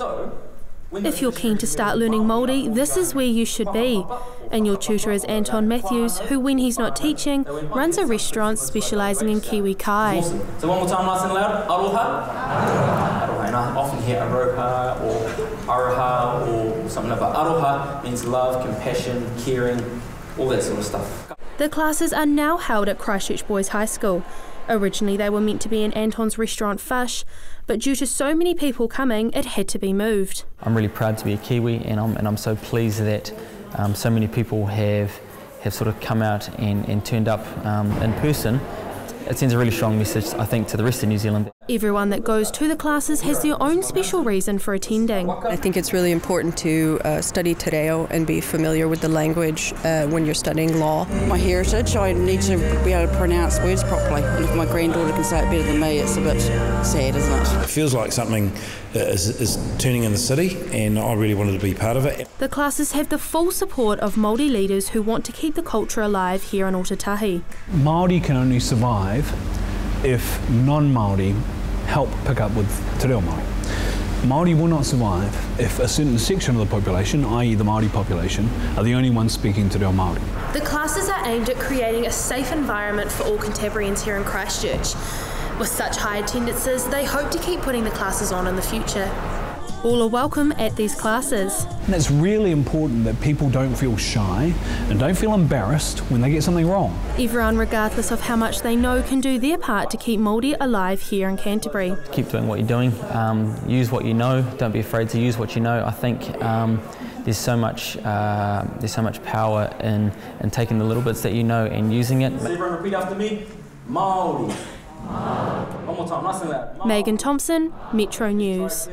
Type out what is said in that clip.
So, if you're keen to start learning Māori, this is where you should be. And your tutor is Anton Matthews, who, when he's not teaching, runs a restaurant specialising in Kiwi kai. Awesome. So one more time, nice and loud. Aroha. Aroha. And I often hear Aroha or Aroha or something like that. Aroha means love, compassion, caring, all that sort of stuff. The classes are now held at Christchurch Boys High School. Originally they were meant to be in Anton's restaurant Fush, but due to so many people coming, it had to be moved. I'm really proud to be a Kiwi, and I'm so pleased that so many people have sort of come out and turned up in person. It sends a really strong message, I think, to the rest of New Zealand. Everyone that goes to the classes has their own special reason for attending. I think it's really important to study Te Reo and be familiar with the language when you're studying law. My heritage, I need to be able to pronounce words properly, and if my granddaughter can say it better than me, it's a bit sad, isn't it? It feels like something is turning in the city, and I really wanted to be part of it. The classes have the full support of Māori leaders who want to keep the culture alive here in Ōtautahi. Māori can only survive if non-Māori help pick up with Te Reo Māori. Māori will not survive if a certain section of the population, i.e. the Māori population, are the only ones speaking Te Reo Māori. The classes are aimed at creating a safe environment for all Cantabrians here in Christchurch. With such high attendances, they hope to keep putting the classes on in the future. All are welcome at these classes. And it's really important that people don't feel shy and don't feel embarrassed when they get something wrong. Everyone, regardless of how much they know, can do their part to keep Māori alive here in Canterbury. Keep doing what you're doing, use what you know, don't be afraid to use what you know. I think there's so much power in taking the little bits that you know and using it. Everyone repeat after me, Māori. Maegan Thompson, Metro News.